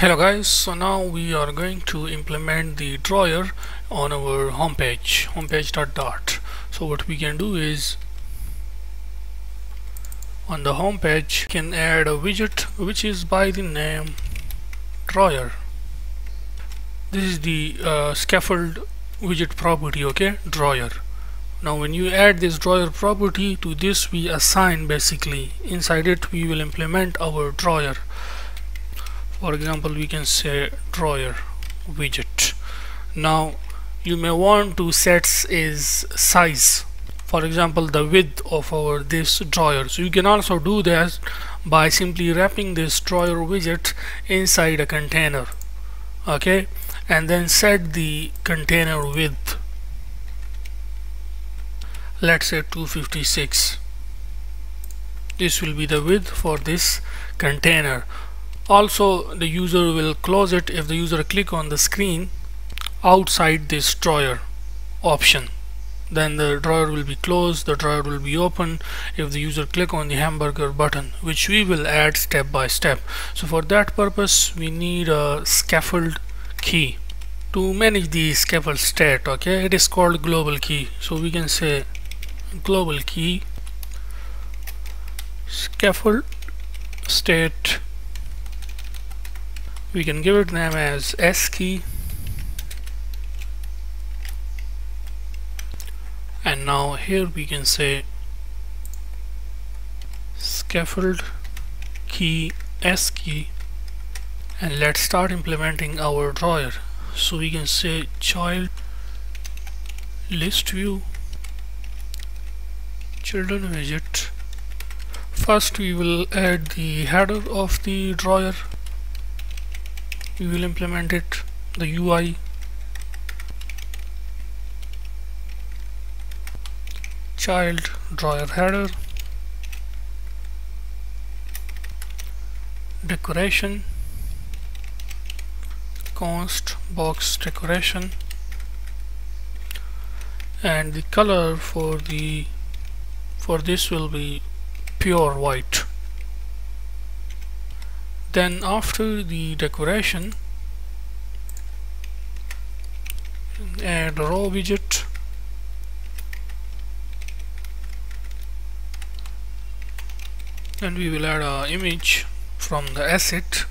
Hello guys, so now we are going to implement the drawer on our homepage, homepage.dart. So what we can do is on the homepage can add a widget which is by the name drawer. This is the scaffold widget property, okay, drawer. Now when you add this drawer property to this, we assign basically inside it we will implement our drawer. For example, we can say drawer widget. Now you may want to set is size, for example the width of our this drawer. So you can also do that by simply wrapping this drawer widget inside a container, okay, and then set the container width, let's say 256. This will be the width for this container. Also the user will close it if the user click on the screen outside this drawer option, then the drawer will be closed, the drawer will be open if the user click on the hamburger button, which we will add step by step. So for that purpose we need a scaffold key to manage the scaffold state, okay. It is called global key, so we can say global key scaffold state. We can give it name as S key, and now here we can say scaffold key S key, and let's start implementing our drawer. So we can say child list view children widget. First we will add the header of the drawer. We will implement it, the UI, child drawer header, decoration, const box decoration, and the color for this will be pure white. Then after the decoration add row widget, and we will add an image from the asset.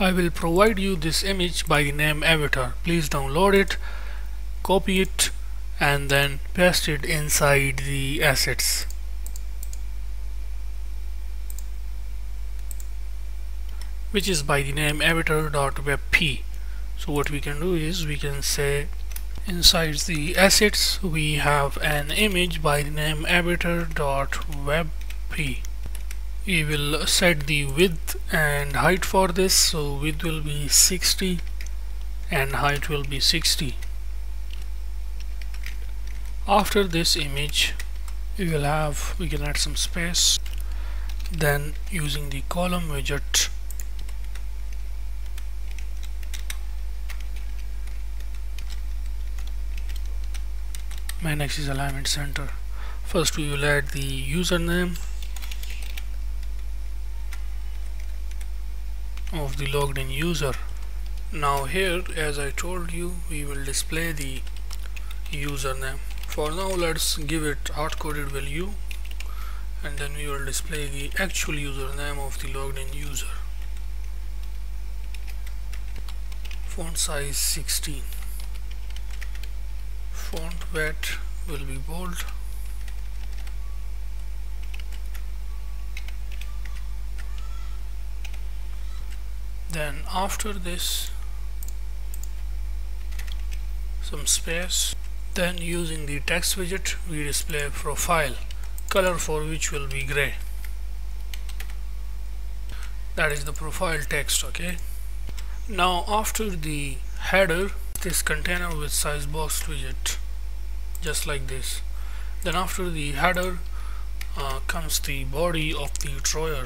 I will provide you this image by the name avatar. Please download it, copy it, and then paste it inside the assets. Which is by the name avatar.webp. So what we can do is we can say inside the assets we have an image by the name avatar.webp. We will set the width and height for this, so width will be 60 and height will be 60. After this image we can add some space, then using the column widget main axis alignment center. First we will add the username of the logged in user. Now here, as I told you, we will display the username. For now let's give it hard-coded value, and then we will display the actual username of the logged in user. Font size 16. Font weight will be bold, then after this some space, then using the text widget we display profile, color for which will be gray. That is the profile text, okay. Now after the header this container with size box widget, just like this. Then after the header comes the body of the drawer.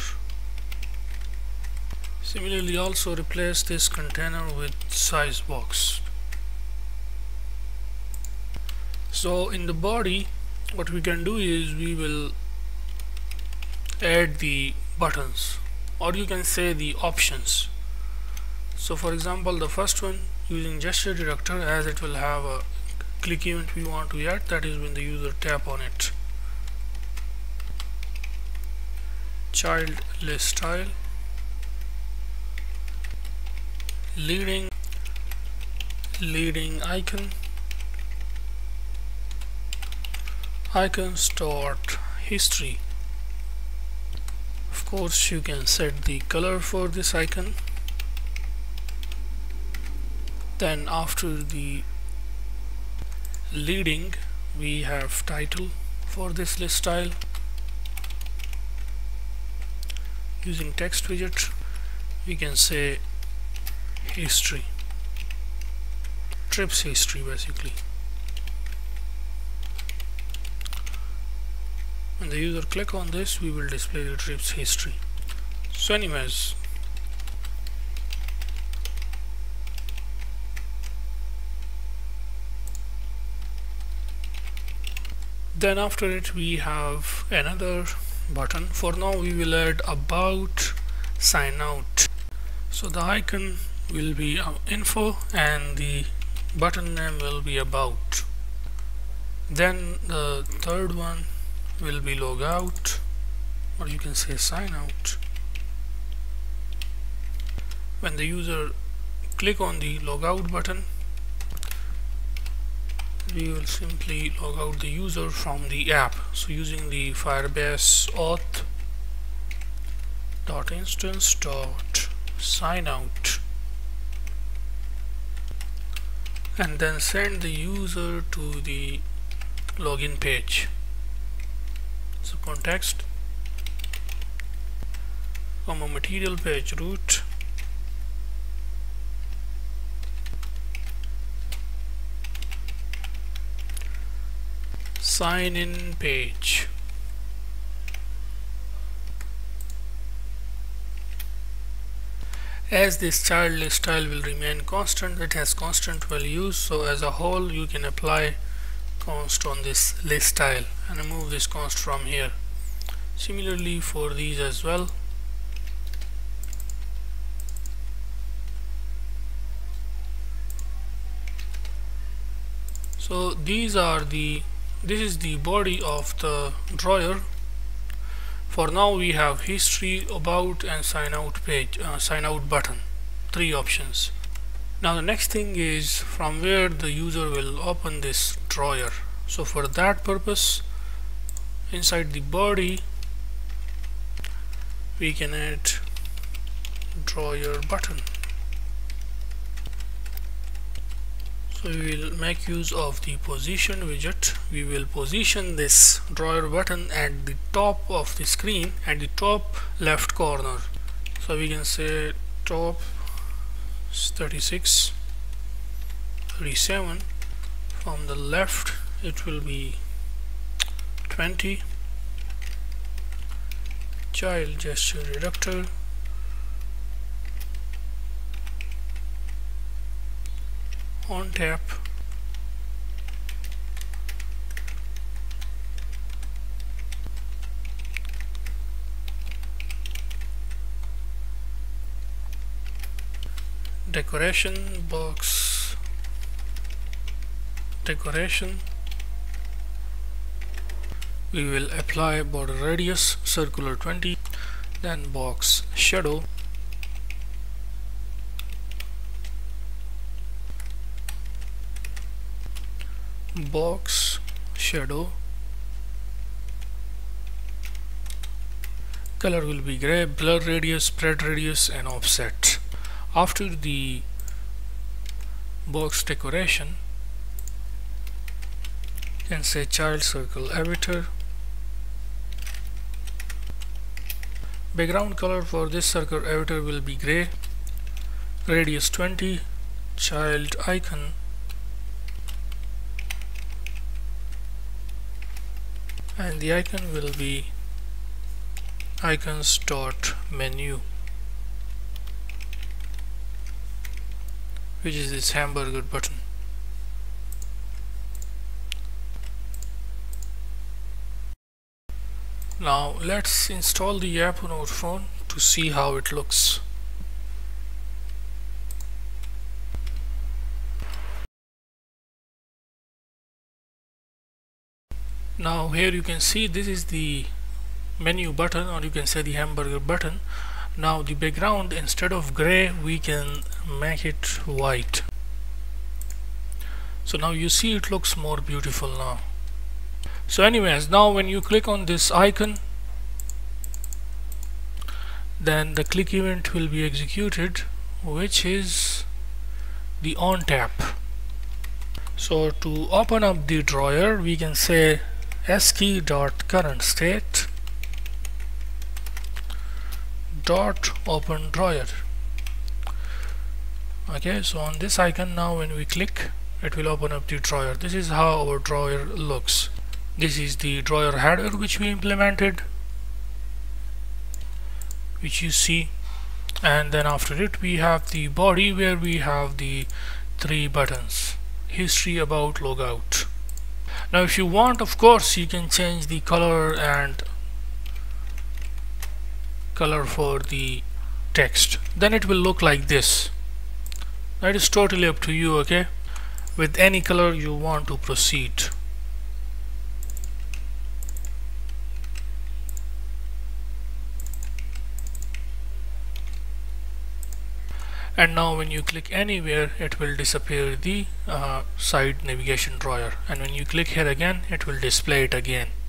Similarly also replace this container with size box. So in the body what we can do is we will add the buttons, or you can say the options. So for example, the first one, using gesture detector, as it will have a click event we want to add, that is when the user tap on it. Child list style, leading icon, icons.history. Of course you can set the color for this icon. Then after the leading we have title for this list style, using text widget we can say history, trips history basically. When the user click on this, we will display the trips history. So anyways, then after it we have another button. For now we will add about sign out. So the icon will be info and the button name will be about. Then the third one will be log out, or you can say sign out. When the user click on the log out button, we will simply log out the user from the app. So using the Firebase Auth .instance.signout, and then send the user to the login page. So context, comma, material page route, sign in page. As this child list style will remain constant, it has constant values, so as a whole you can apply const on this list style and remove this const from here. Similarly for these as well. So this is the body of the drawer. For now we have history, about, and sign out page, sign out button, three options. Now the next thing is from where the user will open this drawer. So for that purpose, inside the body we can add drawer button. So we will make use of the position widget. We will position this drawer button at the top of the screen, at the top left corner. So we can say top 36, 37, from the left it will be 20, child gesture detector, on tap, decoration, box decoration. We will apply border radius circular 20, then box shadow, box shadow, color will be gray, blur radius, spread radius, and offset. After the box decoration you can say child circle avatar. Background color for this circle avatar will be gray, radius 20, child icon, and the icon will be icons.menu, which is this hamburger button. Now let's install the app on our phone to see how it looks. Now here you can see this is the menu button, or you can say the hamburger button. Now the background, instead of gray we can make it white. So now you see it looks more beautiful now. So anyways, now when you click on this icon, then the click event will be executed, which is the on tap. So to open up the drawer we can say sc.currentState dot open drawer. Okay, so on this icon now when we click, it will open up the drawer. This is how our drawer looks. This is the drawer header which we implemented, which you see, and then after it we have the body where we have the three buttons: history, about, logout. Now if you want, of course you can change the color and color for the text, then it will look like this. That is totally up to you, okay? With any color you want to proceed. And now when you click anywhere, it will disappear the side navigation drawer, and when you click here again, it will display it again.